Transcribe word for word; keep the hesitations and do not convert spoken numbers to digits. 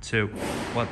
two, one.